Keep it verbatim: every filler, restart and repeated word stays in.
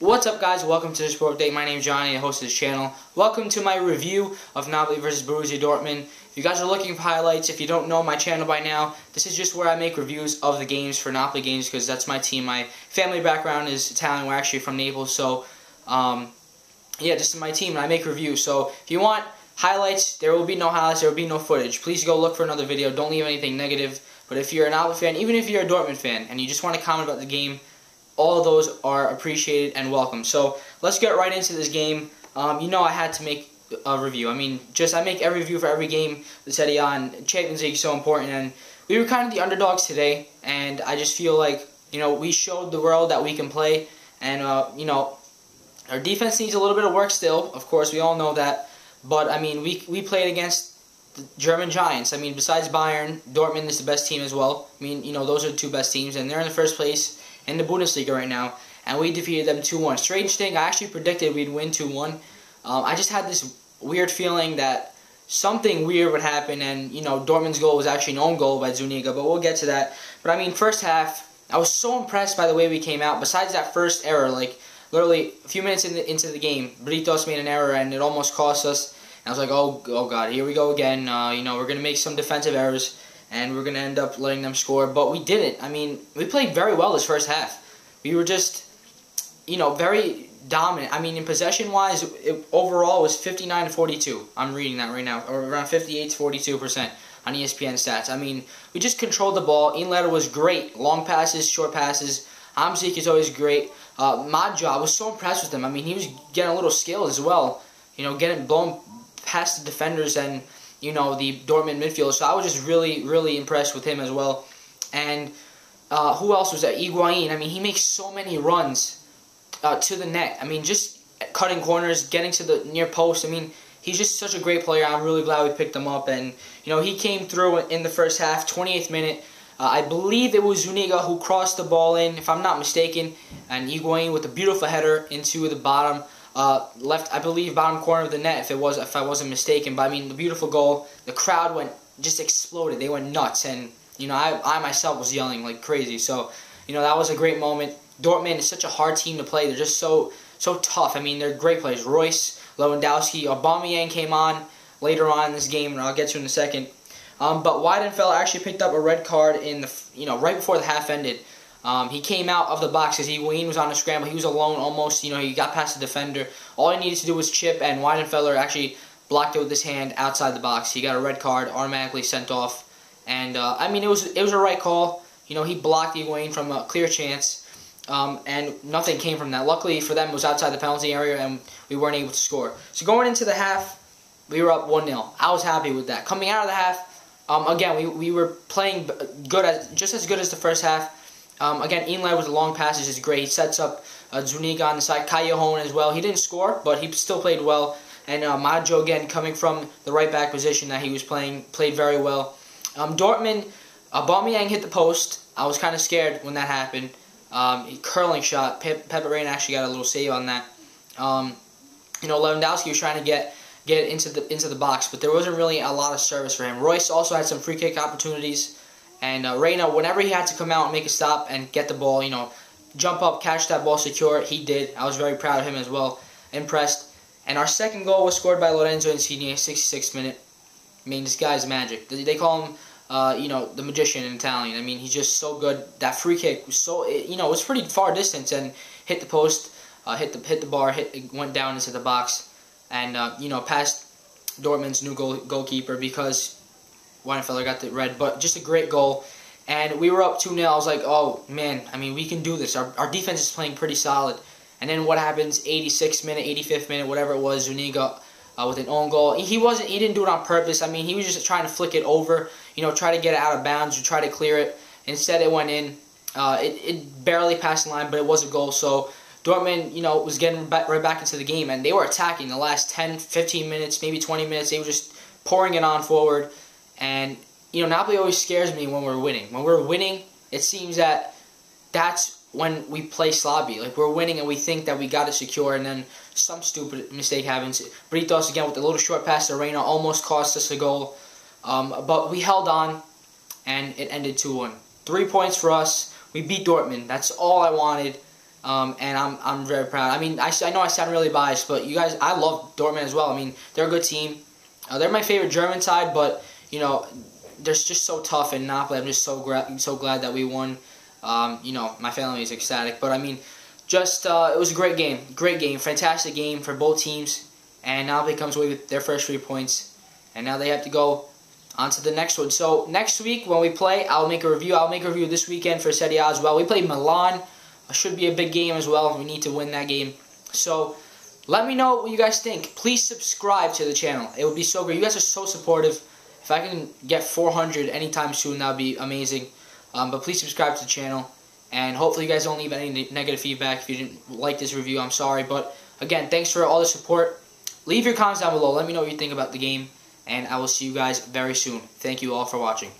What's up, guys? Welcome to the Sport Update. My name is Johnny, the host of this channel. Welcome to my review of Napoli versus Borussia Dortmund. If you guys are looking for highlights, if you don't know my channel by now, this is just where I make reviews of the games for Napoli games because that's my team. My family background is Italian. We're actually from Naples, so um, yeah, this is my team, and I make reviews. So if you want highlights, there will be no highlights, there will be no footage. Please go look for another video. Don't leave anything negative. But if you're a Napoli fan, even if you're a Dortmund fan, and you just want to comment about the game, all of those are appreciated and welcome. So let's get right into this game. Um, you know I had to make a review. I mean, just I make every review for every game. The Serie A and Champions League is so important. And we were kind of the underdogs today. And I just feel like, you know, we showed the world that we can play. And, uh, you know, our defense needs a little bit of work still. Of course, we all know that. But, I mean, we, we played against the German giants. I mean, besides Bayern, Dortmund is the best team as well. I mean, you know, those are the two best teams. And they're in the first place in the Bundesliga right now, and we defeated them two one. Strange thing, I actually predicted we'd win two one. Um, I just had this weird feeling that something weird would happen, and, you know, Dortmund's goal was actually an own goal by Zuniga, but we'll get to that. But, I mean, first half, I was so impressed by the way we came out. Besides that first error, like, literally a few minutes in the, into the game, Britos made an error, and it almost cost us. And I was like, oh, oh God, here we go again. Uh, you know, we're going to make some defensive errors, and we're going to end up letting them score. But we didn't. I mean, we played very well this first half. We were just, you know, very dominant. I mean, in possession-wise, it overall was fifty-nine to forty-two. I'm reading that right now. Or around fifty-eight to forty-two percent on E S P N stats. I mean, we just controlled the ball. Inler was great. Long passes, short passes. Hamsik is always great. Uh, Majo, I was so impressed with him. I mean, he was getting a little skilled as well. You know, getting blown past the defenders and, you know, the Dortmund midfielder. So I was just really, really impressed with him as well. And uh, who else was that? Higuain. I mean, he makes so many runs uh, to the net. I mean, just cutting corners, getting to the near post. I mean, he's just such a great player. I'm really glad we picked him up. And, you know, he came through in the first half, twenty-eighth minute. Uh, I believe it was Zuniga who crossed the ball in, if I'm not mistaken. And Higuain with a beautiful header into the bottom. Uh, left, I believe, bottom corner of the net, if it was, if I wasn't mistaken. But I mean, the beautiful goal. The crowd went just exploded. They went nuts, and you know, I, I myself was yelling like crazy. So, you know, that was a great moment. Dortmund is such a hard team to play. They're just so, so tough. I mean, they're great players. Royce, Lewandowski, Aubameyang came on later on in this game, and I'll get to in a second. Um, but Weidenfeller actually picked up a red card in the, you know, right before the half ended. Um, he came out of the box because Higuain was on a scramble. He was alone almost. You know, he got past the defender. All he needed to do was chip, and Weidenfeller actually blocked it with his hand outside the box. He got a red card, automatically sent off. And, uh, I mean, it was it was a right call. You know, he blocked Higuain from a clear chance, um, and nothing came from that. Luckily for them, it was outside the penalty area, and we weren't able to score. So going into the half, we were up one nil. I was happy with that. Coming out of the half, um, again, we, we were playing good, as, just as good as the first half. Um, again, Inler with the long passes is great. He sets up uh, Zuniga on the side, Callejon as well. He didn't score, but he still played well. And uh, Majo, again, coming from the right-back position that he was playing, played very well. Um, Dortmund, Aubameyang hit the post. I was kind of scared when that happened. Um, curling shot. Pe Pepe Reina actually got a little save on that. Um, you know, Lewandowski was trying to get get into the into the box, but there wasn't really a lot of service for him. Royce also had some free kick opportunities. And uh, Reina, whenever he had to come out and make a stop and get the ball, you know, jump up, catch that ball, secure it, he did. I was very proud of him as well, impressed. And our second goal was scored by Lorenzo Insigne, sixty-sixth minute. I mean, this guy's magic. They call him, uh, you know, the magician in Italian. I mean, he's just so good. That free kick was so, you know, it was pretty far distance and hit the post, uh, hit the hit the bar, hit it went down into the box, and uh, you know, past Dortmund's new goal, goalkeeper because Weidenfeller got the red, but just a great goal. And we were up two nil. I was like, oh, man, I mean, we can do this. Our, our defense is playing pretty solid. And then what happens, eighty-sixth minute, eighty-fifth minute, whatever it was, Zuniga uh, with an own goal. He wasn't. He didn't do it on purpose. I mean, he was just trying to flick it over, you know, try to get it out of bounds or try to clear it. Instead, it went in. Uh, it, it barely passed the line, but it was a goal. So Dortmund, you know, was getting back, right back into the game, and they were attacking the last ten, fifteen minutes, maybe twenty minutes. They were just pouring it on forward. And, you know, Napoli always scares me when we're winning. When we're winning, it seems that that's when we play sloppy. Like, we're winning and we think that we got it secure, and then some stupid mistake happens. Britos, again, with a little short pass to Reina, almost cost us a goal. Um, but we held on, and it ended two one. Three points for us. We beat Dortmund. That's all I wanted. Um, and I'm I'm very proud. I mean, I, I know I sound really biased, but you guys, I love Dortmund as well. I mean, they're a good team. Uh, they're my favorite German side, but, you know, they're just so tough in Napoli. I'm just so, gra so glad that we won. Um, you know, my family is ecstatic. But, I mean, just uh, it was a great game. Great game. Fantastic game for both teams. And Napoli comes away with their first three points. And now they have to go on to the next one. So, next week when we play, I'll make a review. I'll make a review this weekend for Serie A as well. We play Milan. Should be a big game as well. We need to win that game. So let me know what you guys think. Please subscribe to the channel. It would be so great. You guys are so supportive. If I can get four hundred anytime soon, that would be amazing. Um, but please subscribe to the channel. And hopefully you guys don't leave any negative feedback. If you didn't like this review, I'm sorry. But again, thanks for all the support. Leave your comments down below. Let me know what you think about the game. And I will see you guys very soon. Thank you all for watching.